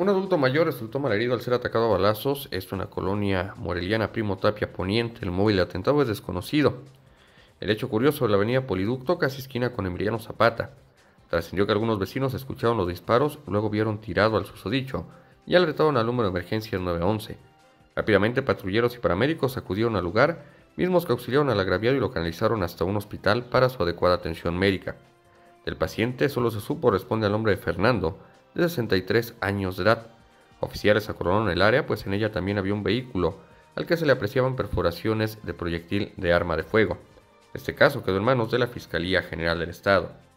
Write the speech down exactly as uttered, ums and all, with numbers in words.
Un adulto mayor resultó malherido al ser atacado a balazos. Es una colonia moreliana, Primo Tapia Poniente. El móvil del atentado es desconocido. El hecho ocurrió sobre la avenida Poliducto, casi esquina con Emiliano Zapata. Trascendió que algunos vecinos escucharon los disparos, luego vieron tirado al susodicho y alertaron al número de emergencias nueve once. Rápidamente patrulleros y paramédicos acudieron al lugar, mismos que auxiliaron al agraviado y lo canalizaron hasta un hospital para su adecuada atención médica. Del paciente solo se supo responde al nombre de Fernando, de sesenta y tres años de edad. Oficiales acordonaron el área, pues en ella también había un vehículo al que se le apreciaban perforaciones de proyectil de arma de fuego. Este caso quedó en manos de la Fiscalía General del Estado.